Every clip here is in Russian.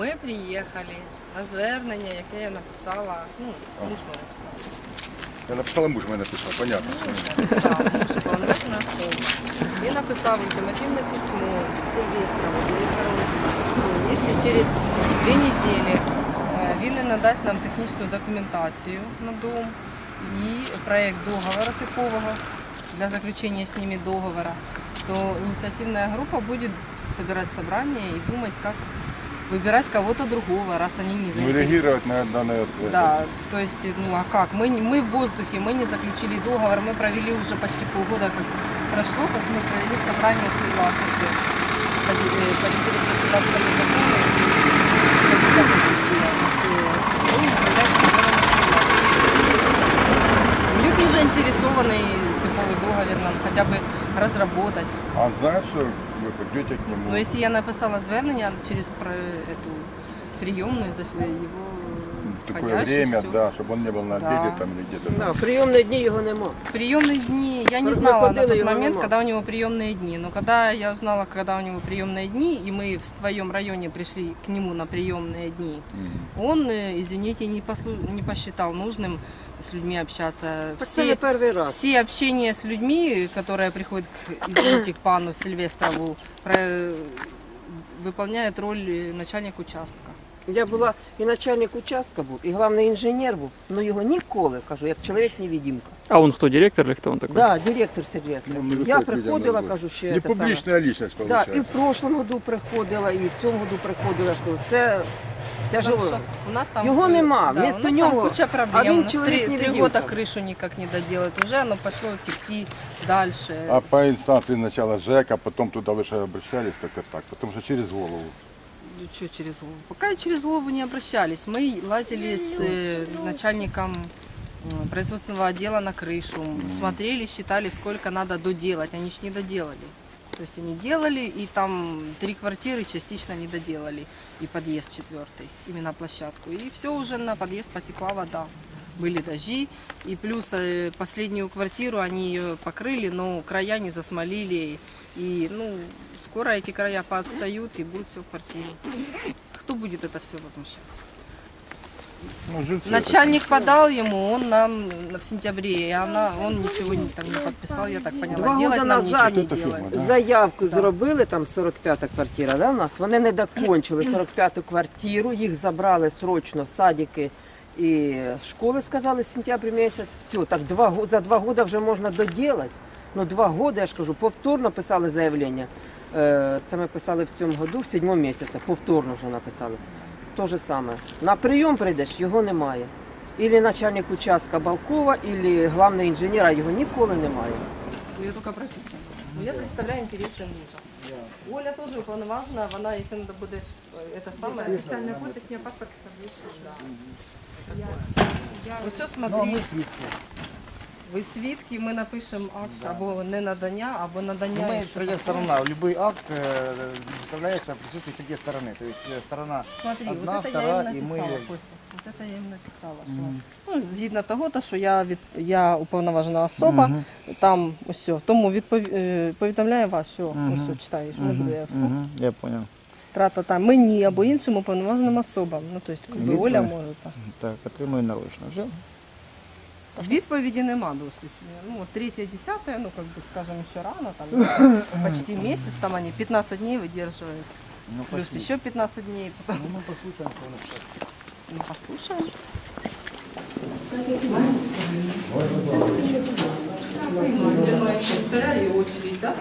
Ми приїхали на звернення, яке я написала, муж мене написав. Я написала, муж мене написав, понятно. Муж уповноважена особа. Він написав ультимативне письмо Сильвестрову, директору, що якщо через 2 недели він не надасть нам технічну документацію на дом і проєкт договору типового для заключення з ними договору, то ініціативна група буде збирати зібрання і думати, як выбирать кого-то другого, раз они не заинтересованы. Реагировать на данное... Да, то есть, а как? Мы в воздухе, мы не заключили договор, мы провели уже почти полгода, как прошло, как мы провели собрание с властью по 417 закону, по 10-й статье. Люди не заинтересованы типовый договор нам хотя бы разработать. А он знает, что вы придете к нему? Но если я написала звернення через эту приемную, его в такое время, да, чтобы он не был на обеде, да. Там или где-то. Да, в приемные дни его нема. В приемные дни я не знала на тот момент, когда у него приемные дни. Но когда я узнала, когда у него приемные дни, и мы в своем районе пришли к нему на приемные дни, он, извините, не посчитал нужным с людьми общаться. Все общения с людьми, которые приходят к пану Сильвестрову, выполняют роль начальника участка. Я була і начальник участка був, і головний інженер був, але його ніколи, кажу, як чоловік-невидимка. А він хто, директор чи хто він такий? Так, директор Сильвестров. Я приходила, кажу, що це саме. Не публічна лічність, виходить. Так, і в прошлому году приходила, і в цьому году приходила, кажу, це тяжело. Його нема, вмісто нього, а він чоловік-невидимка. 3 года кришу ніяк не доделать, уже воно пішло текти далі. А по інстанції спочатку ЖЭК, а потім туди ви ще обращались, як так, тому що через голову. Что через голову? Пока через голову не обращались. Мы лазили с начальником производственного отдела на крышу, смотрели, считали, сколько надо доделать. Они же не доделали. То есть они делали, и там 3 квартиры частично не доделали. И подъезд 4-й, именно площадку. И все уже на подъезд потекла вода. Были дожди, и плюс последнюю квартиру они ее покрыли, но края не засмолили. И скоро эти края поотстают, и будет все в квартире. Кто будет это все возмущать? Начальник подал ему, он нам в сентябре, и он ничего там не подписал, я так поняла. 2 года назад заявку зробили, там 45-та квартира, да, у нас? Вони не докончили 45-ту квартиру, їх забрали срочно, садики і школи, сказали, сентябрь місяць. Все, так за 2 года вже можна доделать. Ну, 2 года, я ж кажу, повторно писали заявлення. Це ми писали в цьому году, в 7-м місяці, повторно вже написали. То же саме. На прийом прийдеш, його немає. Ілі начальник участка Балкова, ілі головний інженер, а його ніколи немає. Я тільки практично. Я представляю інтереси мужа. Оля теж уповноважена, вона, якщо треба буде, це саме. Офіційна підпис, у неї паспорт совміщений. Ось все смотри. Ви свідки, ми напишемо акт або не надання, або надання. Ми третя сторона. Будь-який акт заставляється в присутствии третьої сторони. Тобто сторона одна, втора, і ми... Ось це я їм написала. Згідно того, що я уповноважена особа, там усе. Тому повідомляю вас, що усе читаєш. Я зрозумів. Трата там мені або іншим уповноваженим особам. Ну, тобто, Оля може так. Так, отримую наручно. Вже? Відповіді нема досить. Ну, 3-10, ну, как бы, скажем, еще рано, там, почти месяц, там они 15 дней выдерживают, ну, плюс еще 15 дней. Потом... Ну, мы послушаем, что у нас сейчас. Ну, послушаем. Вторая очередь, да?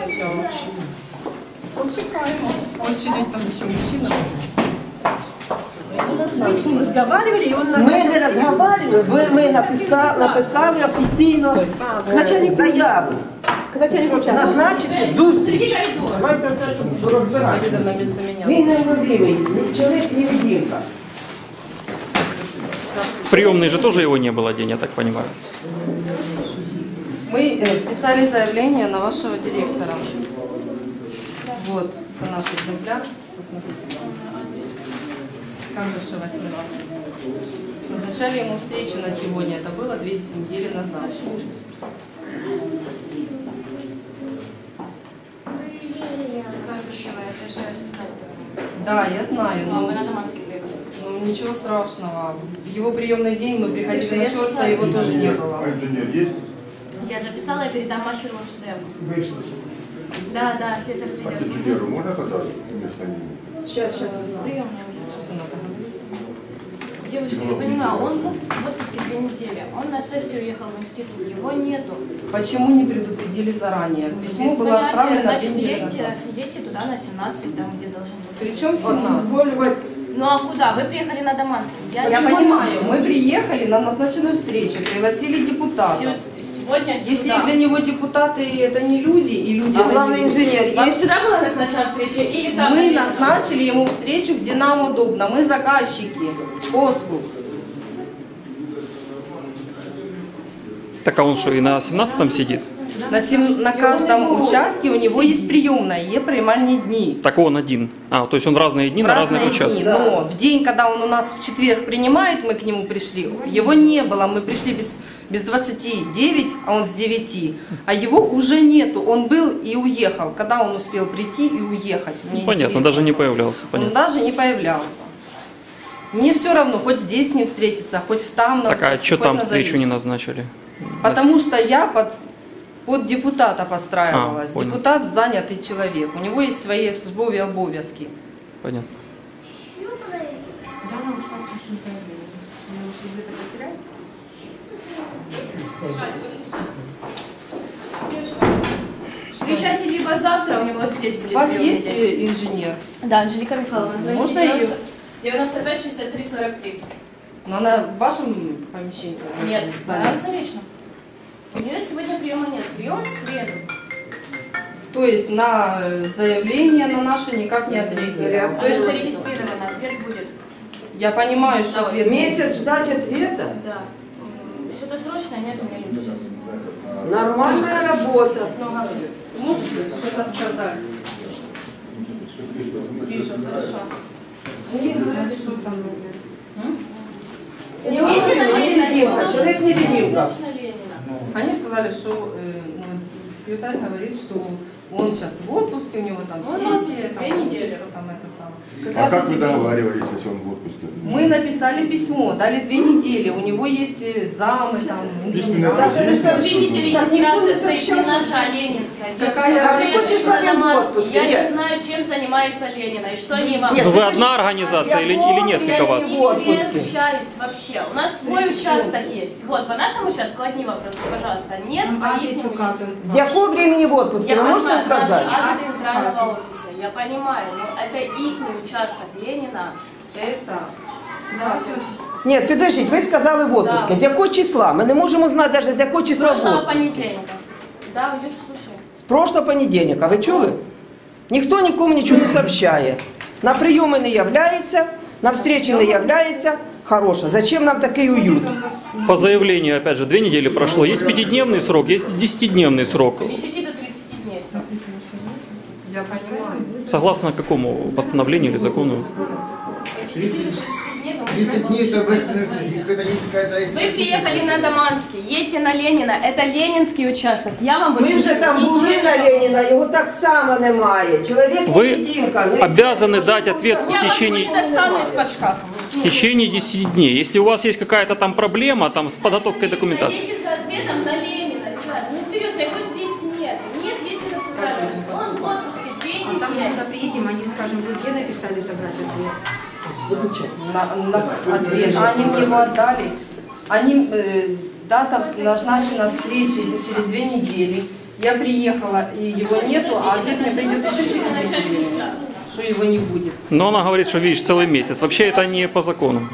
Сначала. Почекаем. Очередь, там еще мужчина. Мы с ним разговаривали, и он нам... Мы не разговаривали, мы написали официально заяву. К начальнику участка. Назначите зустріч. Давайте це, щоб розбирати. Він невловимий, чоловік-невидимка. В приемной же тоже его не было день, я так понимаю. Мы писали заявление на вашего директора. Вот, это наш экземпляр. Посмотрите. Кандышева 17. Назначали ему встречу на сегодня. Это было 2 недели назад. Кандышева, я приезжаю 17. Да, я знаю. Но... мы на Доманский приехали. Ну, ничего страшного. В его приемный день мы приходили на Сёрса, его тоже не было. Я записала, я передам Машину вашу заявку. Да, да, слесарь придет. А ты Джулеру можно тогда вместо них? Сейчас. Приемная уже. Сейчас она там. Девочка, я понимаю, он в отпуске 2 недели. Он на сессию уехал в институт, его нету. Почему не предупредили заранее? Письмо было отправлено, значит, едьте туда на 17, там, где должен быть. Причем 17? Ну а куда? Вы приехали на Доманский. Я понимаю, мы приехали на назначенную встречу, пригласили депутата. Сегодня сюда. Если для него депутаты это не люди, и люди это главный инженер. А сюда была назначена встреча или там? Мы назначили ему встречу, где нам удобно. Мы заказчики послуг. Так а он что, и на 17-м сидит? На каждом участке у него есть приемная и приймальные дни. Так он один. А, то есть он разные дни на разных участках. Но в день, когда он у нас в четверг принимает, мы к нему пришли, его не было. Мы пришли без 29, а он с 9. А его уже нету. Он был и уехал. Когда он успел прийти и уехать? Мне понятно, он даже не появлялся. Понятно. Он даже не появлялся. Мне все равно, хоть здесь не встретиться, хоть там на участке. Так, а что там встречу не назначили? Потому что я под депутата подстраивалась. Депутат занятый человек. У него есть свои службовые обовязки. Понятно. Встречайте либо завтра, у него здесь будет. У вас есть инженер? Да, Анжелика Михайловна. Можно ее? 95-63-43. Но она в вашем помещении? Нет, она замечена. У нее сегодня приема нет, прием в среду. То есть на заявление на наше никак не отреагировали. То есть зарегистрировано, ответ будет. Я понимаю, что ответ будет. Месяц ждать ответа? Да. Что-то срочное нет, у меня нету сейчас. Нормальная работа. Можете что-то сказать? Вижу, хорошо. Мне говорят, что там Ленина. Человек не ленивка. Они сказали, что секретарь говорит, что он сейчас в отпуске, у него там сессия, там учится, там это самое. А как вы договаривались, если он в отпуске? Мы написали письмо, дали 2 недели, у него есть замы, там... Видите, регистрация стоит не наша, ленинская. Я не знаю, чем занимается Ленина и что они вам... Вы одна организация или несколько вас? Я не общаюсь вообще. У нас свой участок есть. Вот, по нашему участку одни вопросы, пожалуйста. Нет, адрес указан. С какого времени в отпуске? Можно сказать? Адрес крайнего офиса, я понимаю, но это их участок Ленина. Это... Да. Нет, підождіть, ви сказали в отпуске. Да. З якого числа? Ми не можемо знати навіть, з якого числа в отпуске. З прошлого понедельника. Да, Уют, слушаю. З прошлого понедельника, ви чули? Ніхто нікому нічого не сообщає. На прийоми не являється, на встречі не являється. Хорошо. Зачем нам такой уют? По заявлению, опять же, 2 недели прошло. Есть 5-дневный срок, есть 10-дневный срок. 10 до 30 дней срок. Я понимаю. Согласно какому постановлению или закону? 10 до 30 дней, вы приехали на Доманский, едьте на Ленина, это ленинский участок. Я вам мы же там были на Ленина, его так само немає. Человек невидимка. Вы обязаны дать ответ в течение... Я не достану из-под шкафа. В течение 10 дней. Если у вас есть какая-то там проблема там, с подготовкой документации... Едьте за ответом на Ленина, ребята. Ну серьезно, его здесь нет. Нет, едьте на центральную. Он в отпуске 2 недели. Когда приедем, они скажут, вы где написали забрать ответ? На ответ. Они мне его отдали. Они, дата назначена встречи через 2 недели. Я приехала, и его нету, а ответ мне придет еще через 2 недели, что его не будет. Но она говорит, что, видишь, целый месяц. Вообще это не по закону.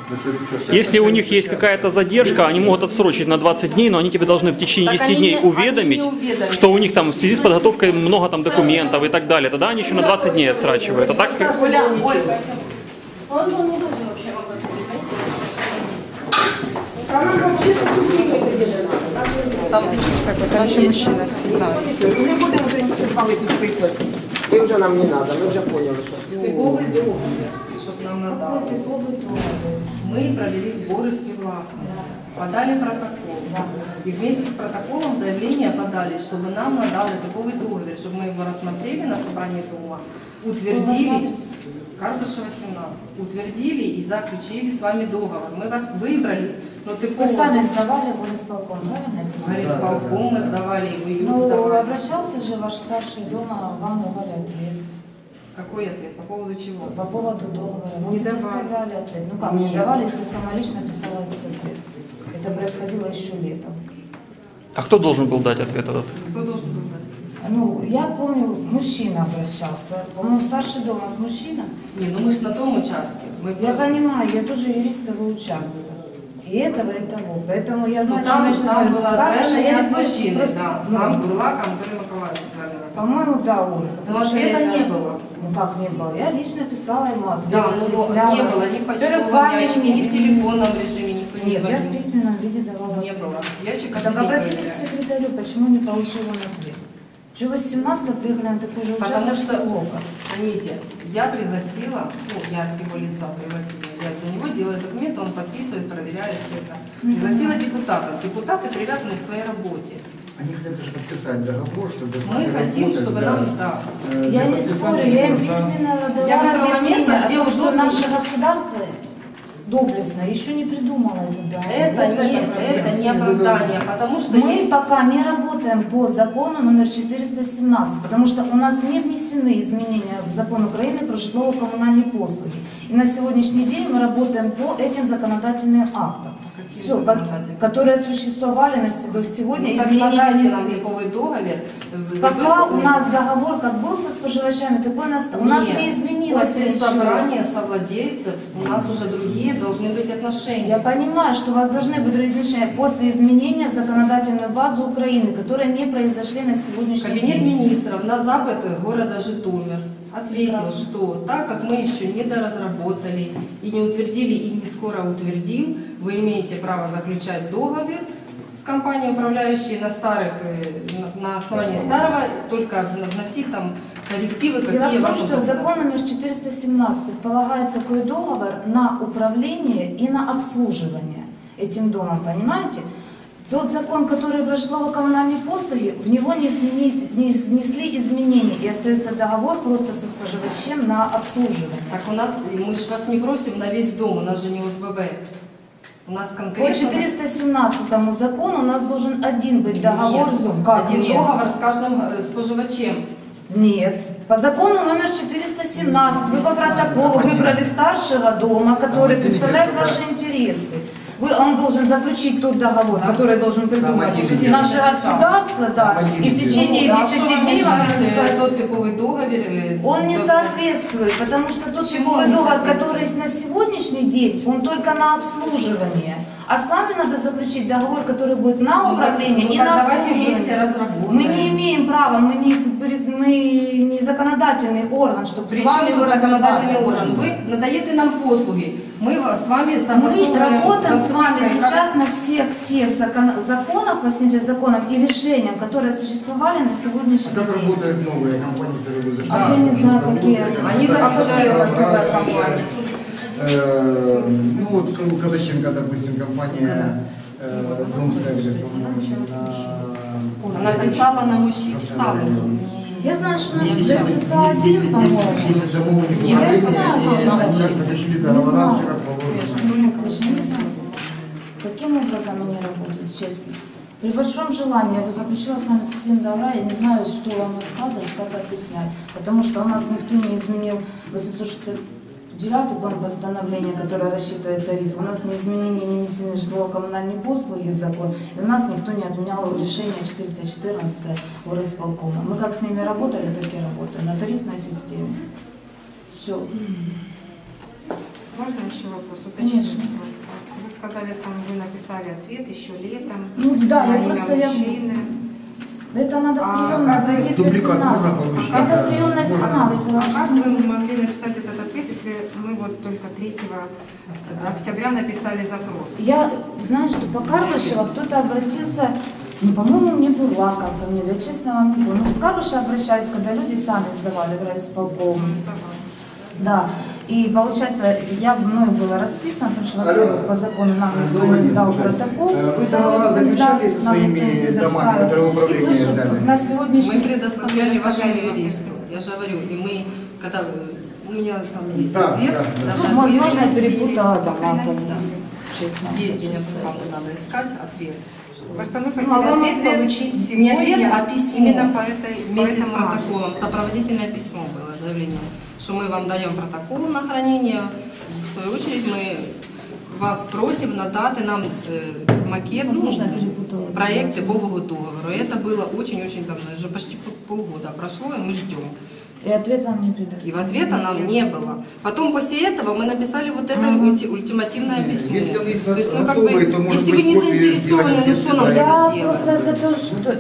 Если у них есть какая-то задержка, они могут отсрочить на 20 дней, но они тебе должны в течение 10 дней уведомить, что у них там в связи с подготовкой много там документов и так далее. Тогда они еще на 20 дней отсрачивают. А так... Он был не должен вообще вам рассказать. Она вообще не придерживается. Там мужчина сидит. Мы не будем уже ничего с вами переписывать. Ты уже нам не надо, мы уже поняли, что... Типовый дом, чтобы нам надо. Какой типовый дом? Мы провели сборы с невластными, подали протокол. И вместе с протоколом заявление подали, чтобы нам надали типовый договор, чтобы мы его рассмотрели на собрании дома, утвердили... Кандышева 17, утвердили и заключили с вами договор. Мы вас выбрали, но ты помнишь... Вы сами сдавали в горисполком, правильно? В горисполком мы сдавали, и в июле сдавали. Обращался же ваш старший дома, вам давали ответ. Какой ответ? По поводу чего? По поводу договора. Вам не доставляли ответ. Ну как, не давали, если сама лично писала этот ответ. Это происходило еще летом. А кто должен был дать ответ этот? Кто должен был дать? Ну, я помню, мужчина обращался. По-моему, старший дом у нас мужчина. Не, ну мы же на том участке. Я понимаю, я тоже юрист того участка. И этого, и того. Поэтому я знаю, что там была звершение от мужчины, просто... да. Там была, Анатолий Николаевич звершение. По-моему, да, он. Но ответа не было. Ну как не было? Я лично писала ему ответ. Да, но не было ни в почтовом ящике, ни в телефонном режиме, никто не звонил. Нет, я в письменном виде давала. Не было. Ящик ответ. Так обратитесь к секретарю, почему не получил он ответ? Чего 18-го приехали на такой же участок? Потому что, поймите, я пригласила, ну, я от его лица пригласила, я за него делаю документы, он подписывает, проверяет все это. Пригласила депутатов. Депутаты привязаны к своей работе. Они хотят же подписать договор, чтобы... Мы хотим, чтобы нам... Да. Я не спорю, я им письменно дала разъяснение о том, что наше государство... доблестно, еще не придумала это. Да. Это не оправдание, потому что мы есть... пока не работаем по закону номер 417, потому что у нас не внесены изменения в закон Украины про жилово-коммунальные послуги. И на сегодняшний день мы работаем по этим законодательным актам. Все, которые существовали на сегодня, ну, изменения договор. Пока у нас договор как был со споживачами, такой у нас не изменилось. После собрания совладельцев у нас уже другие должны быть отношения. Я понимаю, что у вас должны быть отношения после изменения в законодательную базу Украины, которые не произошли на сегодняшний день. Кабинет министров на запад города Житомир ответил, да, что так как мы еще недоразработали и не утвердили, и не скоро утвердим, вы имеете право заключать договор с компанией, управляющей на основании старого, только вносить там коррективы, какие вам... Дело в том, что закон номер 417 предполагает такой договор на управление и на обслуживание этим домом, понимаете? Тот закон, который про жилово-коммунальные послуги, в него не внесли изменений, и остается договор просто со споживачем на обслуживание. Так у нас, мы же вас не просим на весь дом, у нас же не ОСББ. У нас конкретно... По 417-му закону у нас должен один быть договор. Нет, как? Один нет. Договор с каждым споживачем. Нет. По закону номер 417 вы по протоколу выбрали старшего дома, который представляет ваши интересы. Он должен заключить тот договор, да, который должен придумать наше государство, да, и в течение 10 дней тот типовый договор. Он не соответствует, потому что тот типовый договор, который есть на сегодняшний день, он только на обслуживание. А с вами надо заключить договор, который будет на управление и на обслуживание. Мы не имеем права, мы не законодательный орган, чтобы с вами был законодательный орган. Вы надаете нам послуги. Мы с вами согласовываем. Мы работаем с вами сейчас на всех тех законах, по всем законам и решениям, которые существовали на сегодняшний день. Как работают новые компании, которые будут... А я не знаю, какие. Они заключают компании. Ну вот у Казаченко, допустим, компания «Дом Сервис», по-моему, она писала на мужчин, писала. Я знаю, что у нас заключился один, по-моему. Я знаю, каким образом они работают, честно. При большом желании я бы заключила с вами совсем добра, я не знаю, что вам рассказывать, как объяснять. Потому что у нас никто не изменил 869-й план восстановления, который рассчитывает тариф. У нас ни изменения не внесены жилово-коммунальные послуги в закон. И у нас никто не отменял решение 414 горисполкома. Мы как с ними работали, так и работаем. На тарифной системе. Все. Можно еще вопрос? Уточнить. Вы сказали, там вы написали ответ еще летом. Ну да, я просто... Это надо в приемную обратиться 17. Это приемная 17. А как вы могли написать этот ответ, если мы вот только 3 октября написали запрос? Я знаю, что по Карлышева кто-то обратился... Ну, по-моему, не Бурлаков, фамилия, честно вам не помню. Ну, с Карлышева обращались, когда люди сами сдавали в райисполком. Да. И получается, мною было расписано, потому что по закону нам никто не сдал протокол. Вы договора заключали со своими домами, которые управление взяли? Мы предоставляли вашему юристу, я же говорю, и мы, когда У меня там есть ответ. Да, да. Возможно, перепутала дома. Есть у меня доклады, надо искать ответ. Просто мы хотим ответ получить сегодня, а письмо именно по этой, вместе с протоколом. Сопроводительное письмо было заявление, что мы вам даем протокол на хранение. В свою очередь мы вас просим на даты нам макет, проекты по договору. Это было очень-очень давно, уже почти полгода прошло, и мы ждем. И ответа нам не придали. И в ответа нам не было. Потом после этого мы написали вот это ультимативное письмо. Если, то есть, ну, как готовы, бы, то, если вы не заинтересованы, ну что нам делать? Я просто за то, что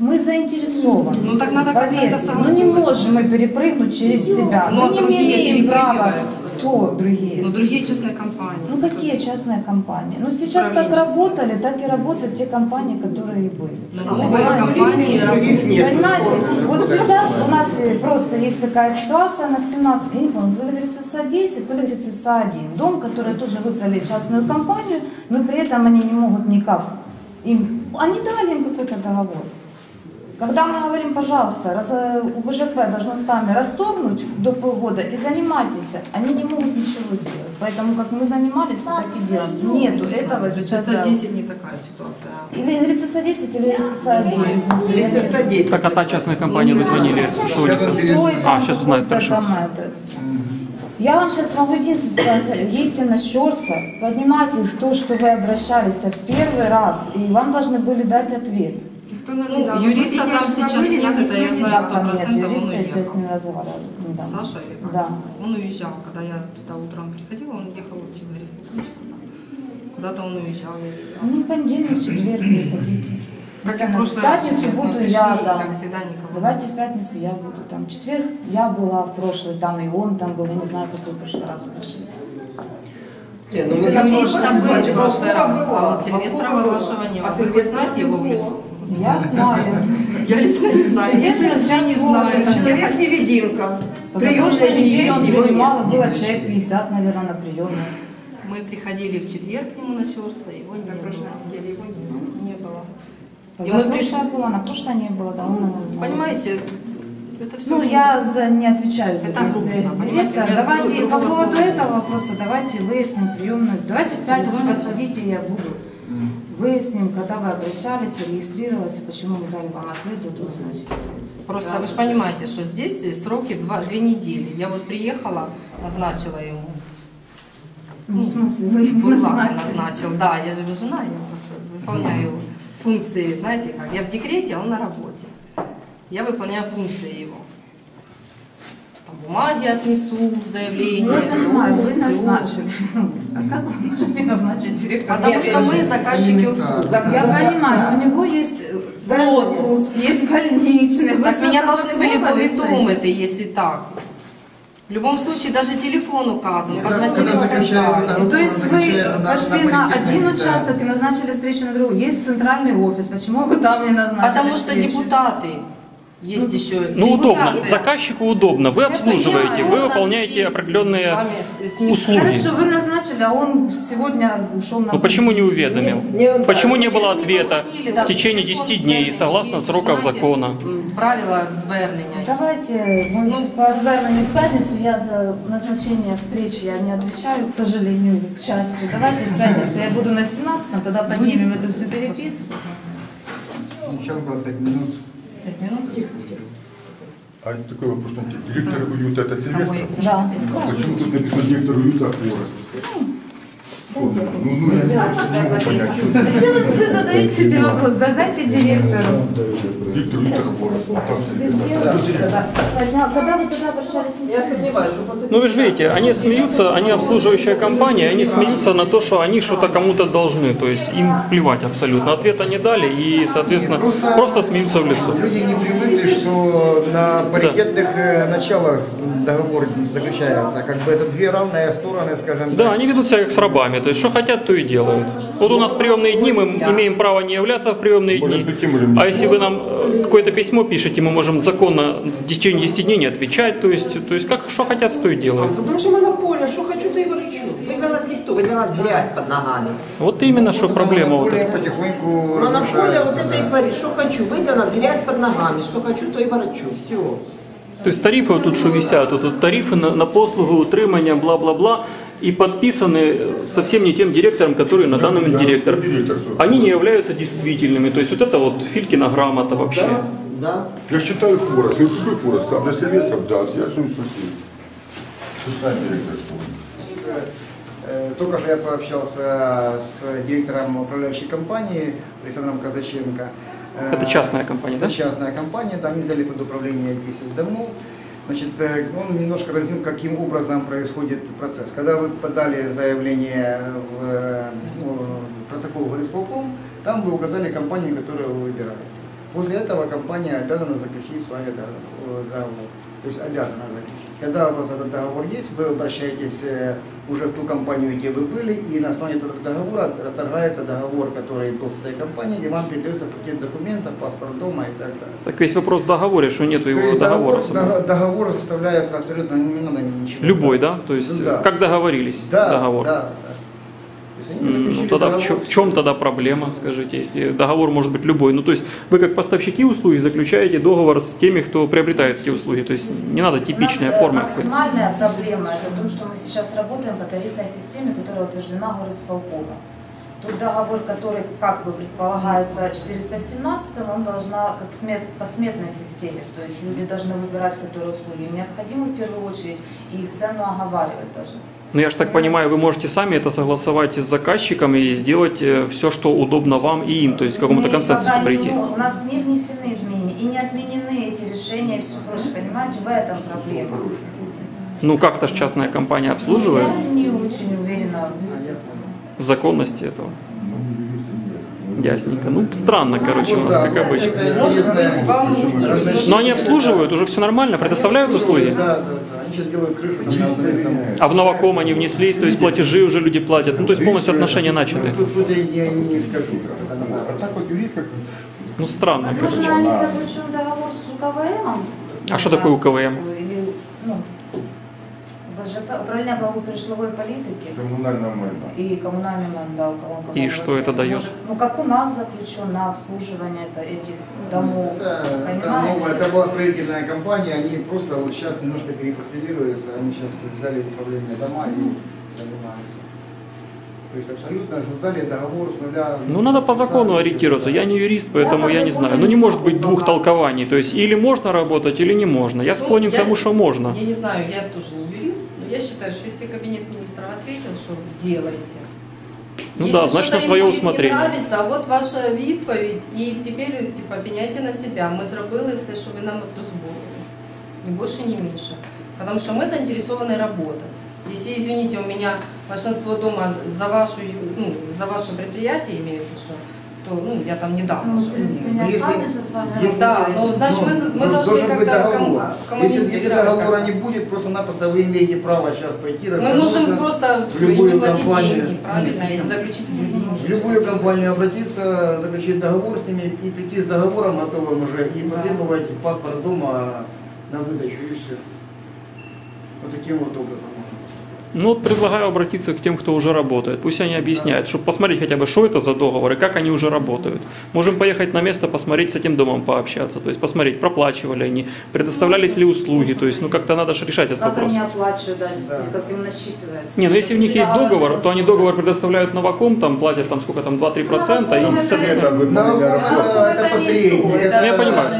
мы заинтересованы. Ну так надо как-то. Ну не можем мы перепрыгнуть через себя. Но мы не имеем права. Кто другие? Ну другие частные компании. Ну какие частные компании? Ну сейчас как работали, так и работают те компании, которые и были. Понимаете? Вот сейчас у нас просто есть такая ситуация на 17, я не помню, то ли ГРЦСА 10, то ли ГРЦСА 1. Дом, который тоже выбрали частную компанию, но при этом они не могут никак. Они дали им какой-то договор. Когда мы говорим, пожалуйста, УБЖП должно с нами расторгнуть до полгода и занимайтесь, они не могут ничего сделать. Поэтому как мы занимались, так и делаем. Нету этого сейчас. ГРЦСА 10 не такая ситуация. Или ГРЦСА 10, или ГРЦСА 10. Так, а та частная компания, вы звонили, что у них сейчас узнают, хорошо. Я вам сейчас могу единственное сказать, едьте на Щорса, поднимайте то, что вы обращались в первый раз, и вам должны были дать ответ. Ну, юриста там сейчас нет, это я знаю 100%, он уехал. Саша, да. Он уезжал, когда я туда утром приходила, он ехал в республику. Куда-то он уезжал. Ну, понедельник, четверг приходите. Как и в прошлый раз. В пятницу буду я, как всегда, никого. Давайте в пятницу я буду там. Четверг я была в прошлый, там и он там был, я не знаю, какой в прошлый раз пришли. Нет, ну мы там были в прошлый раз, а вот Сильвестрова вашего не было. Вы хоть знаете его в лицо? Я знаю. Я лично не знаю. Я все не знаю. Человек-невидимка. Приемная неделя. Мало было, человек 50, наверное, на приеме. Мы приходили в четверг к нему на Щорса, его не было. Прошлой неделе его не было. Позапрошлая была, на прошлой не было. Понимаете, это все... Ну, я не отвечаю за это. Давайте по поводу этого вопроса, давайте выясним приемную. Давайте в пятницу подходите, я буду. Выясним, когда вы обращались, регистрировались, и почему мы дали вам ответ, то значит. Просто вы же понимаете, что здесь сроки 2 недели. Я вот приехала, назначила ему. Ну, в смысле, вы Бурлак назначил. Да, я же его жена, я просто выполняю функции, знаете как. Я в декрете, а он на работе. Я выполняю функции его. Бумаги отнесу, заявление. Я понимаю, вы назначили. А как вы можете назначить директора? Потому что мы заказчики услуг. Я понимаю, у него есть отпуск, есть больничный. Так меня должны были поведомить, если так. В любом случае, даже телефон указан. Позвоните, сказали. То есть вы пошли на один участок и назначили встречу на другой. Есть центральный офис. Почему вы там не назначили? Потому что депутаты. Есть еще... Ну, удобно. Заказчику удобно. Вы обслуживаете, вы выполняете определенные услуги. Хорошо, вы назначили, а он сегодня ушел на... Ну, почему не уведомил? Почему не было ответа в течение 10 дней, согласно сроков закона? Правила звернения. Давайте, по звернению в пятницу, я за назначение встречи, я не отвечаю, к сожалению, или к счастью. Давайте в пятницу, я буду на 17-м, тогда поднимем эту всю переписку. Сейчас было 5 минут. 5 минут. А такой вопрос, директор Уюта, это Сильвестров? Да. Почему тут написано директор Уюта Хворост? Зачем вы все задаете эти вопросы? Задайте директору. Директор Уюта Хворост. Когда вы тогда обращались? Я сомневаюсь. Ну вы же видите, они смеются, они обслуживающая компания, они смеются на то, что они что-то кому-то должны. То есть им плевать абсолютно. Ответа не дали и, соответственно, просто смеются в лицо. Люди не привыкли, что на паритетных началах договор заключается. Как бы это две равные стороны, скажем. Да, они ведут себя как с рабами. То есть, что хотят, то и делают. Вот у нас приемные дни, мы имеем право не являться в приемные дни. А если вы нам какое-то письмо пишете, мы можем законно в течение 10 дней не отвечать. То есть как, что хотят, то и делают. Потому что монополия, что хочу, то и врачу. Вы для нас никто, вы для нас грязь под ногами. Вот именно, что проблема. Монополия потихоньку разрушается. Монополия вот это и говорит, что хочу, вы для нас грязь под ногами, что хочу, то и врачу. Все. То есть тарифи тут що висять, тут тарифи на послуги, утримання, бла-бла-бла, и подписаны совсем не тем директором, который на данный момент директор. Они не являются действительными. То есть вот это вот Филькина грамота вообще. Да. Я считаю хворост, я люблю хворост, там для Сильвестров, да, я суть спросил. Что с нами директор вспомнил? Только что я пообщался с директором управляющей компании Александром Казаченко. Это частная компания, да? Это частная компания, да, они взяли под управление 10 домов. Значит, он немножко разъяснил, каким образом происходит процесс. Когда вы подали заявление в протокол в горисполком, там вы указали компанию, которую вы выбираете. После этого компания обязана заключить с вами договор. То есть обязана заключить. Когда у вас этот договор есть, вы обращаетесь уже в ту компанию, где вы были, и на основании этого договора расторгается договор, который был в этой компании, и вам передается пакет документов, паспорт дома и так далее. Так весь вопрос в договоре, что нет его договора. Договор составляется абсолютно не надо ничего. Любой, да? То есть да. Как договорились, да, договор. Да, да. Ну, тогда в чем тогда проблема, скажите, если договор может быть любой? Ну, то есть вы как поставщики услуги заключаете договор с теми, кто приобретает эти услуги, то есть не надо типичная форма. Максимальная проблема это в том, что мы сейчас работаем по тарифной системе, которая утверждена горисполкома. Тот договор, который, как бы предполагается, 417, он должна как по сметной системе, то есть люди должны выбирать, которые услуги им необходимы в первую очередь, и их цену оговаривать должны. Но я же так понимаю, вы можете сами это согласовать с заказчиком и сделать все, что удобно вам и им, то есть к какому-то консенсусу прийти. У нас не внесены изменения и не отменены эти решения и все прочее, понимаете, в этом проблема. Ну как-то ж частная компания обслуживает? Я не очень уверена в законности этого. Ясненько. Ну, странно, короче, у нас, как обычно. Но они обслуживают, уже все нормально, предоставляют услуги? А в новоком они внеслись, то есть платежи уже люди платят, ну, то есть полностью отношения начаты. Ну, странно, короче. А что такое УКВМ? Управление благоустройствовой политики и коммунальный мандал. И что это дает? Ну как у нас заключено на обслуживание этих домов. Это была строительная компания, они просто вот сейчас немножко перепрофилируются, они сейчас взяли управление дома и занимаются. То есть абсолютно создали договор с нуля. Ну надо по закону ориентироваться. Я не юрист, поэтому я не знаю. Ну не может быть двух толкований. То есть или можно работать, или не можно. Я склонен к тому, что можно. Я не знаю, я тоже не юрист, но я считаю, что если кабинет министров ответил, что делайте. Ну если да, значит на свое усмотрение. Не нравится, а вот ваша відповідь, и теперь типа пеняйте на себя. Мы сделали все, что вы нам дозволили. Ни больше, ни меньше. Потому что мы заинтересованы работать. Если, извините, у меня большинство дома за, за ваше предприятие имеют, то ну, я там не дам. Ну, в принципе, не оказывается с вами. Если, да, но значит мы должны как-то коммуницировать. Если договора не будет, просто-напросто вы имеете право сейчас пойти. Мы можем просто в любую компанию, деньги, правильно, и заключить в любую компанию обратиться, заключить договор с ними и прийти с договором готовым уже и потребовать паспорт дома на выдачу и все. Вот таким вот образом. Ну вот предлагаю обратиться к тем, кто уже работает. Пусть они объясняют, чтобы посмотреть хотя бы, что это за договор и как они уже работают. Можем поехать на место, посмотреть с этим домом, пообщаться. То есть посмотреть, проплачивали они, предоставлялись ли услуги. То есть ну как-то надо же решать этот вопрос. Как они оплачивают, да, как им насчитывается. Не, ну если у них есть договор, то они договор предоставляют новаком, там платят там сколько там 2–3%. Это посредник. Я понимаю.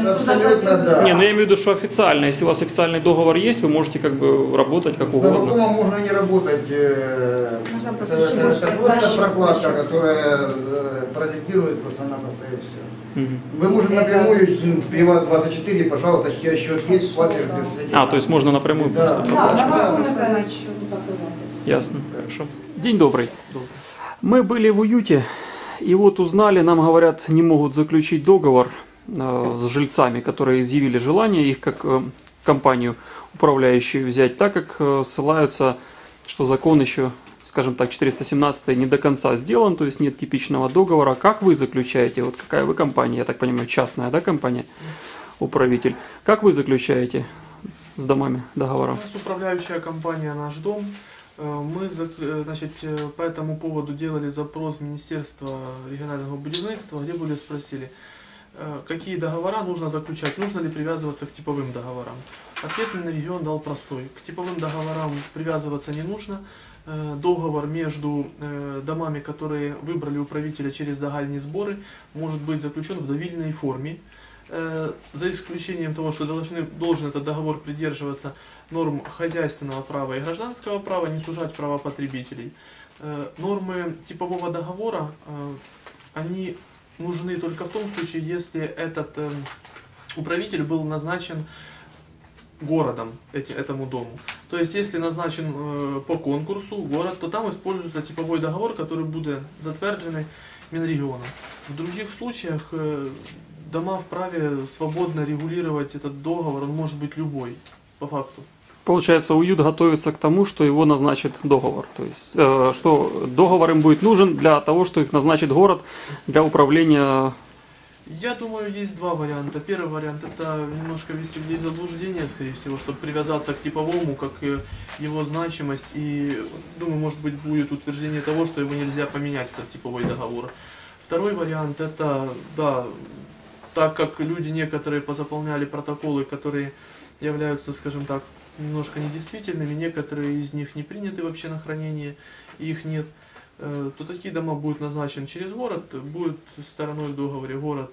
Не, ну я имею в виду, что официально. Если у вас официальный договор есть, вы можете как бы работать как угодно. Работать, это просто прокладка, которая проектирует просто-напросто и все. Мы можем напрямую Приват-24, пожалуйста, у тебя счет есть, платишь без сети. А, то есть можно напрямую просто проплачивать. Ясно, хорошо. День добрый. Мы были в Уюте, и вот узнали, нам говорят, не могут заключить договор с жильцами, которые изъявили желание их как компанию управляющую взять, так как ссылаются, что закон еще, скажем так, 417 не до конца сделан, то есть нет типичного договора. Как вы заключаете, вот какая вы компания, я так понимаю, частная, да, компания, управитель, как вы заключаете с домами договора? У нас управляющая компания «Наш дом». Мы, значит, по этому поводу делали запрос в Министерство регионального будівництва, где были спросили, какие договора нужно заключать, нужно ли привязываться к типовым договорам. Ответный регион дал простой. К типовым договорам привязываться не нужно. Договор между домами, которые выбрали управителя через загальные сборы, может быть заключен в довильной форме. За исключением того, что должен этот договор придерживаться норм хозяйственного права и гражданского права, не сужать права потребителей. Нормы типового договора, они нужны только в том случае, если этот управитель был назначен городом этому дому. То есть, если назначен по конкурсу город, то там используется типовой договор, который будет затверджен Минрегионом. В других случаях дома вправе свободно регулировать этот договор, он может быть любой, по факту. Получается, уют готовится к тому, что его назначит договор. То есть, что договор им будет нужен для того, что их назначит город для управления. Я думаю, есть два варианта. Первый вариант — это немножко ввести людей в заблуждение, скорее всего, чтобы привязаться к типовому, как его значимость. И, думаю, может быть, будет утверждение того, что его нельзя поменять, этот типовой договор. Второй вариант — это, да, так как люди некоторые позаполняли протоколы, которые являются, скажем так, немножко недействительными, некоторые из них не приняты вообще на хранение, их нет, то такие дома будут назначены через город, будет стороной в договоре город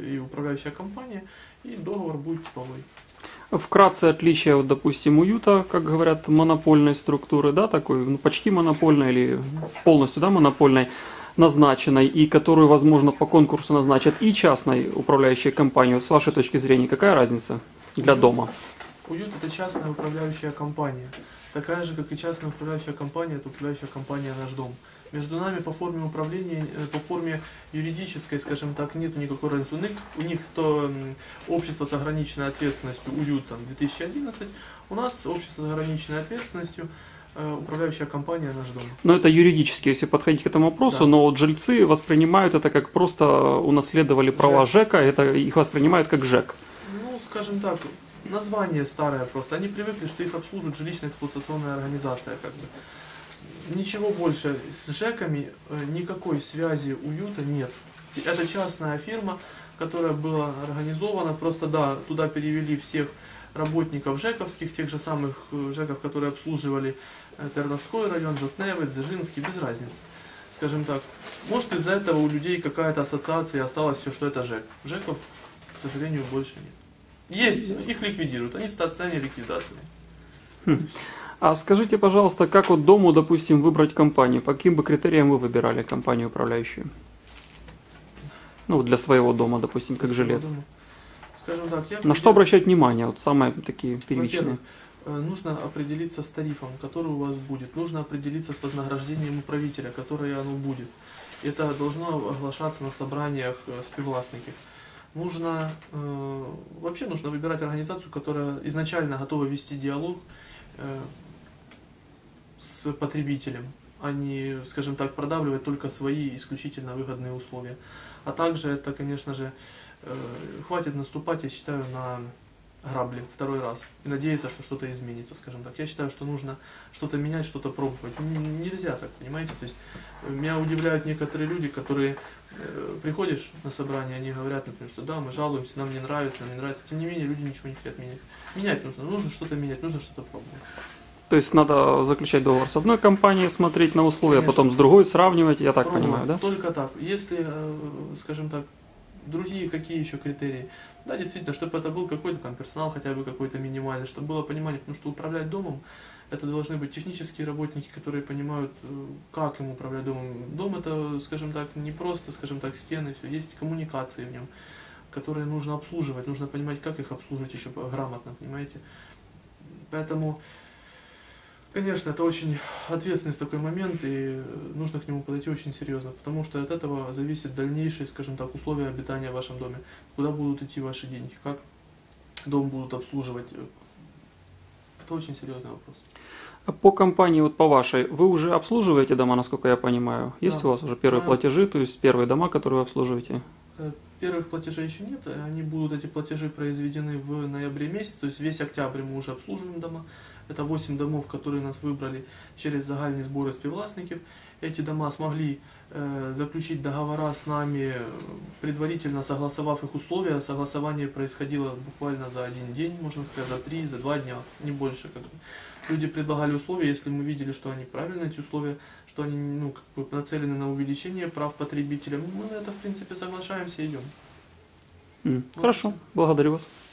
и управляющая компания, и договор будет типовой. Вкратце отличие, вот, допустим, уюта, как говорят, монопольной структуры, да, такой, ну, почти монопольной или полностью, да, монопольной, назначенной, и которую, возможно, по конкурсу назначат, и частной управляющей компании. Вот с вашей точки зрения, какая разница для дома? Уют — это частная управляющая компания. Такая же, как и частная управляющая компания, это управляющая компания «Наш дом». Между нами по форме управления, по форме юридической, скажем так, нет никакой разницы. У них то общество с ограниченной ответственностью «Уют» 2011, у нас общество с ограниченной ответственностью управляющая компания «Наш дом». Но это юридически, если подходить к этому вопросу, да. Но вот жильцы воспринимают это как просто унаследовали права ЖЭКа, это их воспринимают как ЖЭК. Ну, скажем так. Название старое просто. Они привыкли, что их обслуживает жилищно-эксплуатационная организация. Как бы. Ничего больше. С ЖЭКами никакой связи уюта нет. Это частная фирма, которая была организована. Просто, да, туда перевели всех работников ЖЭКовских, тех же самых ЖЭКов, которые обслуживали Терновской район, Жовтневый, Дзержинский, без разницы. Скажем так. Может, из-за этого у людей какая-то ассоциация осталась, все, что это ЖЭК. ЖЭКов, к сожалению, больше нет. Есть, их ликвидируют, они в состоянии ликвидации. А скажите, пожалуйста, как вот дому, допустим, выбрать компанию? По каким бы критериям вы выбирали компанию управляющую? Ну, для своего дома, допустим, как жилец. Скажем так, на что обращать внимание? Вот самые такие первичные. Нужно определиться с тарифом, который у вас будет. Нужно определиться с вознаграждением управителя, которое оно будет. Это должно оглашаться на собраниях співвласників. Нужно, вообще нужно выбирать организацию, которая изначально готова вести диалог с потребителем, а не, скажем так, продавливать только свои исключительно выгодные условия. А также это, конечно же, хватит наступать, я считаю, на грабли второй раз и надеяться, что что-то изменится, скажем так. Я считаю, что нужно что-то менять, что-то пробовать. Нельзя так, понимаете? То есть меня удивляют некоторые люди, которые приходишь на собрание, они говорят, например, что да, мы жалуемся, нам не нравится, Тем не менее, люди ничего не хотят менять. Менять нужно, нужно что-то менять, нужно что-то пробовать. То есть надо заключать договор с одной компанией, смотреть на условия, конечно, потом с другой сравнивать, я так пробовать, понимаю, да? Только так. Если, скажем так, другие какие еще критерии? Да, действительно, чтобы это был какой-то там персонал, хотя бы какой-то минимальный, чтобы было понимание, потому что управлять домом, это должны быть технические работники, которые понимают, как им управлять домом. Дом — это, скажем так, не просто, скажем так, стены, все, есть коммуникации в нем, которые нужно обслуживать, нужно понимать, как их обслуживать еще грамотно, понимаете. Поэтому, конечно, это очень ответственный такой момент, и нужно к нему подойти очень серьезно, потому что от этого зависит дальнейшие, скажем так, условия обитания в вашем доме, куда будут идти ваши деньги, как дом будут обслуживать. Это очень серьезный вопрос. По компании, вот по вашей, вы уже обслуживаете дома, насколько я понимаю? Есть, да, у вас уже первые платежи, то есть первые дома, которые вы обслуживаете? Первых платежей еще нет, они будут, эти платежи произведены в ноябре месяце, то есть весь октябрь мы уже обслуживаем дома. Это 8 домов, которые нас выбрали через загальные сборы співвласників. Эти дома смогли заключить договора с нами, предварительно согласовав их условия. Согласование происходило буквально за один день, можно сказать, за 3, за 2 дня, не больше. Люди предлагали условия, если мы видели, что они правильно, эти условия, что они нацелены на увеличение прав потребителя, мы на это, в принципе, соглашаемся и идем. Хорошо, благодарю вас.